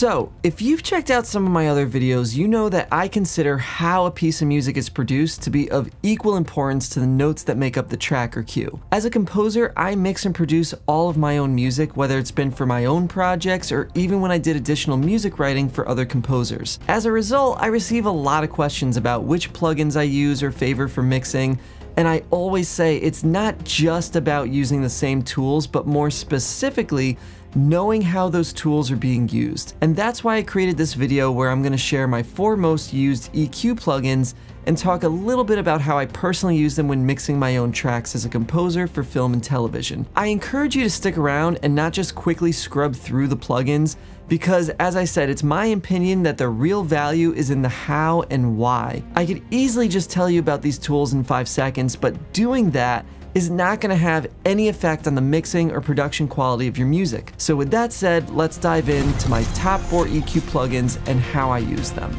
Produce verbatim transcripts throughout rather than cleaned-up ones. So, if you've checked out some of my other videos, you know that I consider how a piece of music is produced to be of equal importance to the notes that make up the track or cue. As a composer, I mix and produce all of my own music, whether it's been for my own projects or even when I did additional music writing for other composers. As a result, I receive a lot of questions about which plugins I use or favor for mixing. And I always say it's not just about using the same tools, but more specifically, knowing how those tools are being used. And that's why I created this video where I'm going to share my four most used E Q plugins and talk a little bit about how I personally use them when mixing my own tracks as a composer for film and television. I encourage you to stick around and not just quickly scrub through the plugins, because as I said, it's my opinion that the real value is in the how and why. I could easily just tell you about these tools in five seconds, but doing that is not going to have any effect on the mixing or production quality of your music. So with that said, let's dive into my top four E Q plugins and how I use them.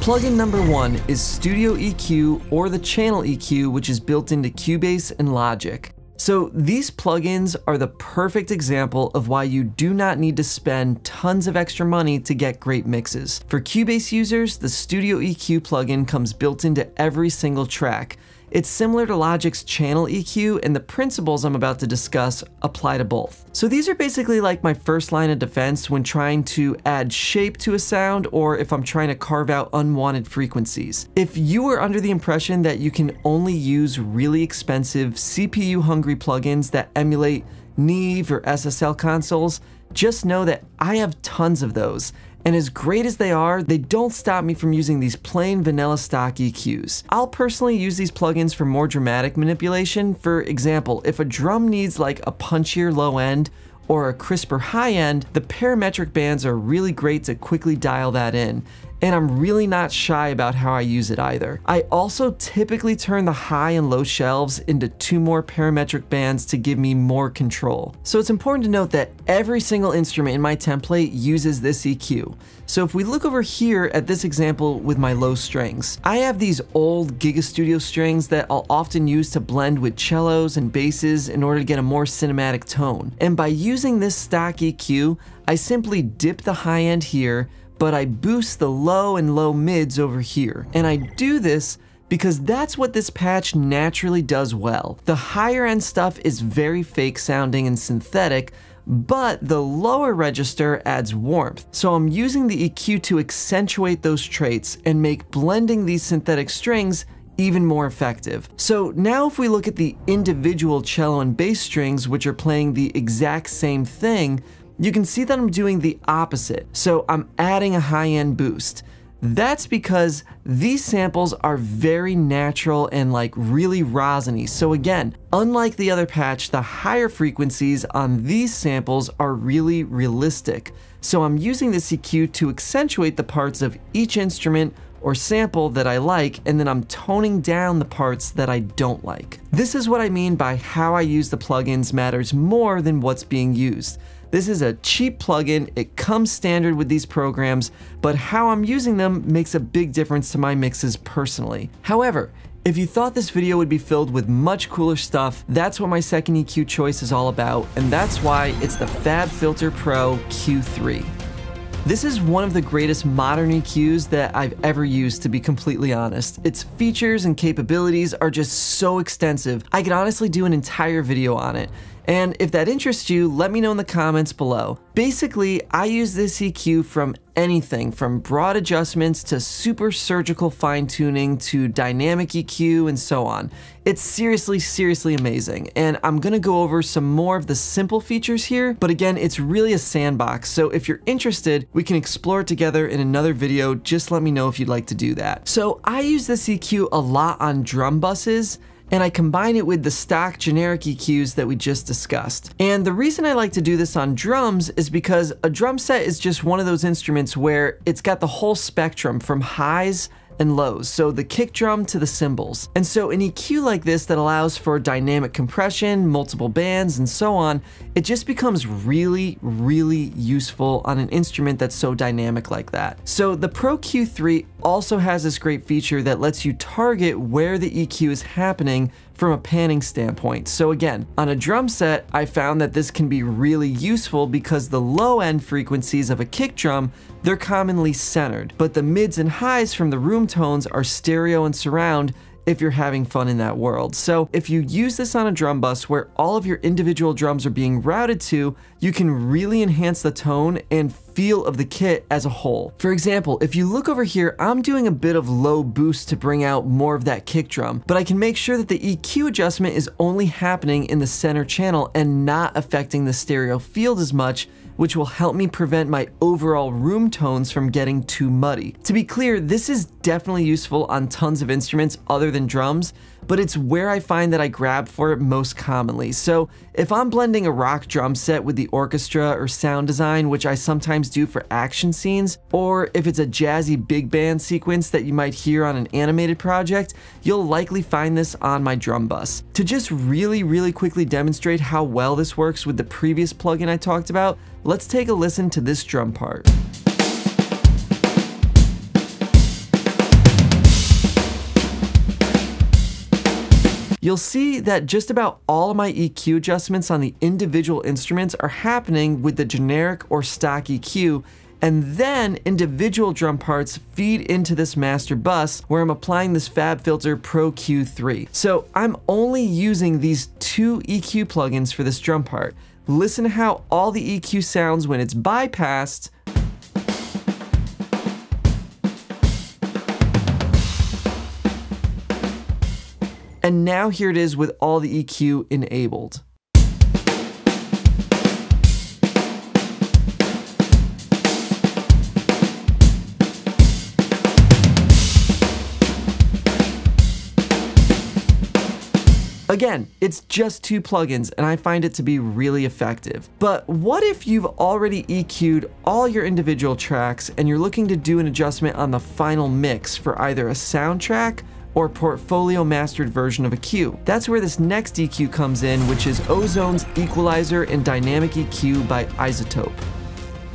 Plugin number one is Studio E Q, or the Channel E Q, which is built into Cubase and Logic. So these plugins are the perfect example of why you do not need to spend tons of extra money to get great mixes. For Cubase users, the Studio E Q plugin comes built into every single track. It's similar to Logic's Channel E Q, and the principles I'm about to discuss apply to both. So these are basically like my first line of defense when trying to add shape to a sound, or if I'm trying to carve out unwanted frequencies. If you are under the impression that you can only use really expensive, C P U-hungry plugins that emulate Neve or S S L consoles, just know that I have tons of those. And as great as they are, they don't stop me from using these plain vanilla stock E Qs. I'll personally use these plugins for more dramatic manipulation. For example, if a drum needs like a punchier low end or a crisper high end, the parametric bands are really great to quickly dial that in. And I'm really not shy about how I use it either. I also typically turn the high and low shelves into two more parametric bands to give me more control. So it's important to note that every single instrument in my template uses this E Q. So if we look over here at this example with my low strings, I have these old Giga Studio strings that I'll often use to blend with cellos and basses in order to get a more cinematic tone. And by using this stock E Q, I simply dip the high end here, but I boost the low and low mids over here. And I do this because that's what this patch naturally does well. The higher end stuff is very fake sounding and synthetic, but the lower register adds warmth. So I'm using the E Q to accentuate those traits and make blending these synthetic strings even more effective. So now if we look at the individual cello and bass strings, which are playing the exact same thing, you can see that I'm doing the opposite. So I'm adding a high-end boost. That's because these samples are very natural and like really rosiny. So again, unlike the other patch, the higher frequencies on these samples are really realistic. So I'm using this E Q to accentuate the parts of each instrument or sample that I like, and then I'm toning down the parts that I don't like. This is what I mean by how I use the plugins matters more than what's being used. This is a cheap plugin, it comes standard with these programs, but how I'm using them makes a big difference to my mixes personally. However, if you thought this video would be filled with much cooler stuff, that's what my second E Q choice is all about, and that's why it's the FabFilter Pro Q three. This is one of the greatest modern E Qs that I've ever used, to be completely honest. Its features and capabilities are just so extensive, I could honestly do an entire video on it. And if that interests you, let me know in the comments below. Basically, I use this E Q from anything from broad adjustments to super surgical fine tuning to dynamic E Q and so on. It's seriously, seriously amazing. And I'm gonna go over some more of the simple features here, but again, it's really a sandbox. So if you're interested, we can explore it together in another video. Just let me know if you'd like to do that. So I use this E Q a lot on drum buses, and I combine it with the stock generic E Qs that we just discussed. And the reason I like to do this on drums is because a drum set is just one of those instruments where it's got the whole spectrum from highs and lows, so the kick drum to the cymbals. And so an E Q like this that allows for dynamic compression, multiple bands, and so on, it just becomes really, really useful on an instrument that's so dynamic like that. So the Pro Q three also has this great feature that lets you target where the E Q is happening from a panning standpoint. So again, on a drum set, I found that this can be really useful because the low end frequencies of a kick drum, they're commonly centered, but the mids and highs from the room tones are stereo and surround if you're having fun in that world. So if you use this on a drum bus where all of your individual drums are being routed to, you can really enhance the tone and feel of the kit as a whole. For example, if you look over here, I'm doing a bit of low boost to bring out more of that kick drum, but I can make sure that the E Q adjustment is only happening in the center channel and not affecting the stereo field as much, which will help me prevent my overall room tones from getting too muddy. To be clear, this is definitely useful on tons of instruments other than drums, but it's where I find that I grab for it most commonly. So if I'm blending a rock drum set with the orchestra or sound design, which I sometimes do for action scenes, or if it's a jazzy big band sequence that you might hear on an animated project, you'll likely find this on my drum bus. To just really, really quickly demonstrate how well this works with the previous plugin I talked about, let's take a listen to this drum part. You'll see that just about all of my E Q adjustments on the individual instruments are happening with the generic or stock E Q, and then individual drum parts feed into this master bus where I'm applying this FabFilter Pro Q three. So I'm only using these two E Q plugins for this drum part. Listen to how all the E Q sounds when it's bypassed, and now here it is with all the E Q enabled. Again, it's just two plugins and I find it to be really effective. But what if you've already E Q'd all your individual tracks and you're looking to do an adjustment on the final mix for either a soundtrack or portfolio mastered version of a cue? That's where this next E Q comes in, which is Ozone's Equalizer and Dynamic E Q by iZotope.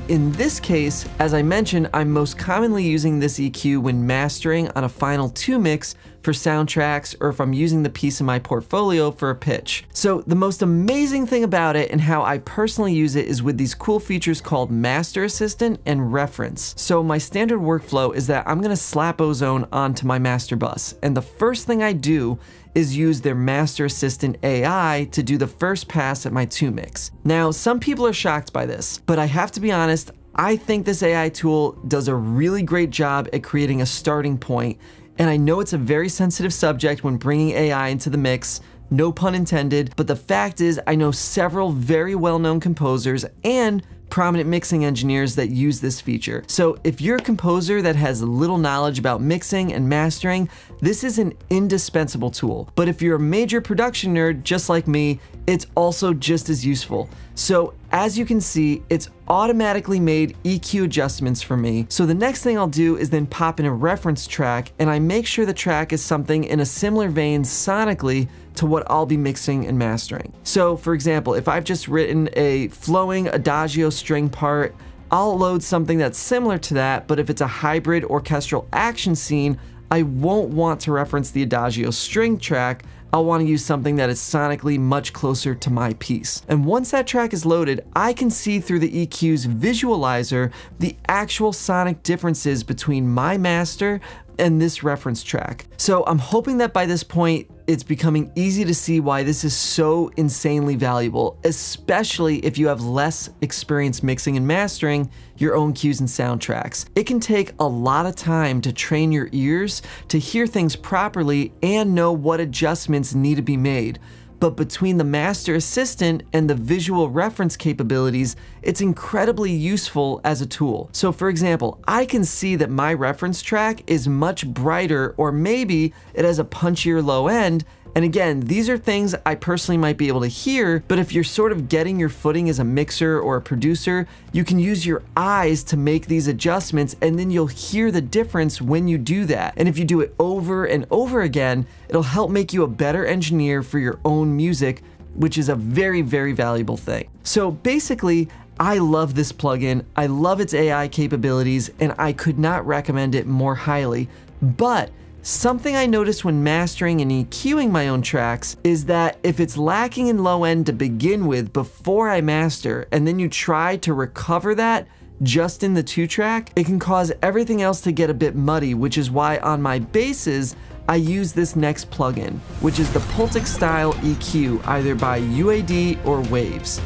In this case, as I mentioned, I'm most commonly using this E Q when mastering on a final two mix for soundtracks, or if I'm using the piece in my portfolio for a pitch. So the most amazing thing about it and how I personally use it is with these cool features called Master Assistant and Reference. So my standard workflow is that I'm gonna slap Ozone onto my master bus, and the first thing I do is use their Master Assistant A I to do the first pass at my two mix. Now, some people are shocked by this, but I have to be honest, I think this A I tool does a really great job at creating a starting point, and I know it's a very sensitive subject when bringing A I into the mix, no pun intended, but the fact is I know several very well-known composers and prominent mixing engineers that use this feature. So if you're a composer that has little knowledge about mixing and mastering, this is an indispensable tool. But if you're a major production nerd just like me, it's also just as useful. So as you can see, it's automatically made E Q adjustments for me. So the next thing I'll do is then pop in a reference track, and I make sure the track is something in a similar vein sonically to what I'll be mixing and mastering. So for example, if I've just written a flowing adagio string part, I'll load something that's similar to that, but if it's a hybrid orchestral action scene, I won't want to reference the adagio string track. I'll want to use something that is sonically much closer to my piece. And once that track is loaded, I can see through the E Q's visualizer the actual sonic differences between my master and this reference track. So I'm hoping that by this point, it's becoming easy to see why this is so insanely valuable, especially if you have less experience mixing and mastering your own cues and soundtracks. It can take a lot of time to train your ears to hear things properly and know what adjustments need to be made. But between the Master Assistant and the visual reference capabilities, it's incredibly useful as a tool. So for example, I can see that my reference track is much brighter, or maybe it has a punchier low end. And again, these are things I personally might be able to hear, but if you're sort of getting your footing as a mixer or a producer, you can use your eyes to make these adjustments, and then you'll hear the difference when you do that. And if you do it over and over again, it'll help make you a better engineer for your own music, which is a very, very valuable thing. So basically, I love this plugin, I love its A I capabilities, and I could not recommend it more highly. But Something I noticed when mastering and EQing my own tracks is that if it's lacking in low end to begin with before I master, and then you try to recover that just in the two track, it can cause everything else to get a bit muddy, which is why on my basses, I use this next plugin, which is the Pultec style E Q, either by U A D or Waves.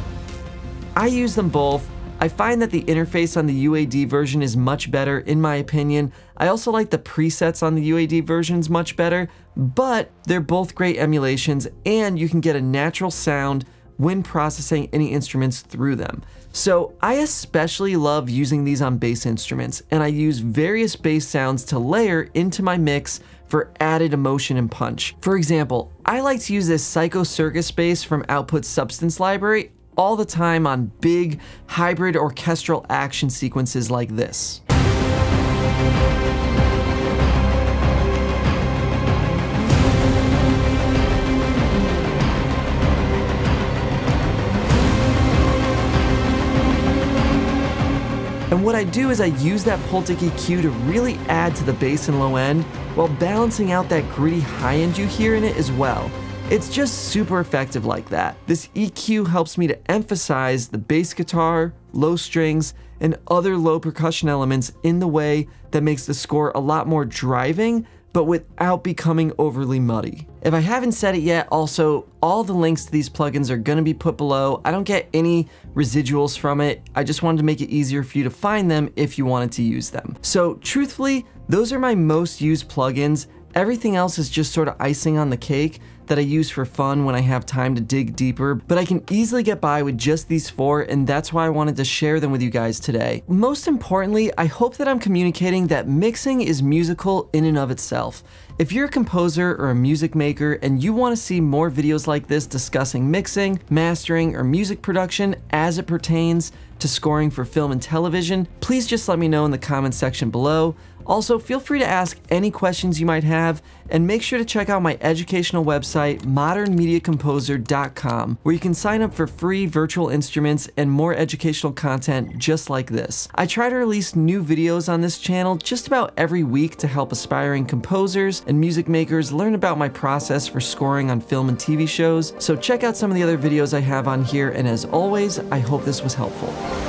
I use them both. I find that the interface on the U A D version is much better, in my opinion. I also like the presets on the U A D versions much better, but they're both great emulations and you can get a natural sound when processing any instruments through them. So I especially love using these on bass instruments, and I use various bass sounds to layer into my mix for added emotion and punch. For example, I like to use this Psycho Circus bass from Output Substance Library all the time on big hybrid orchestral action sequences like this. And what I do is I use that Pultec E Q to really add to the bass and low end while balancing out that gritty high end you hear in it as well. It's just super effective like that. This E Q helps me to emphasize the bass guitar, low strings, and other low percussion elements in the way that makes the score a lot more driving, but without becoming overly muddy. If I haven't said it yet, also, all the links to these plugins are gonna be put below. I don't get any residuals from it. I just wanted to make it easier for you to find them if you wanted to use them. So truthfully, those are my most used plugins. Everything else is just sort of icing on the cake that I use for fun when I have time to dig deeper, but I can easily get by with just these four, and that's why I wanted to share them with you guys today. Most importantly, I hope that I'm communicating that mixing is musical in and of itself. If you're a composer or a music maker and you want to see more videos like this discussing mixing, mastering, or music production as it pertains to scoring for film and television, please just let me know in the comments section below. Also, feel free to ask any questions you might have, and make sure to check out my educational website, modern media composer dot com, where you can sign up for free virtual instruments and more educational content just like this. I try to release new videos on this channel just about every week to help aspiring composers and music makers learn about my process for scoring on film and T V shows, so check out some of the other videos I have on here, and as always, I hope this was helpful.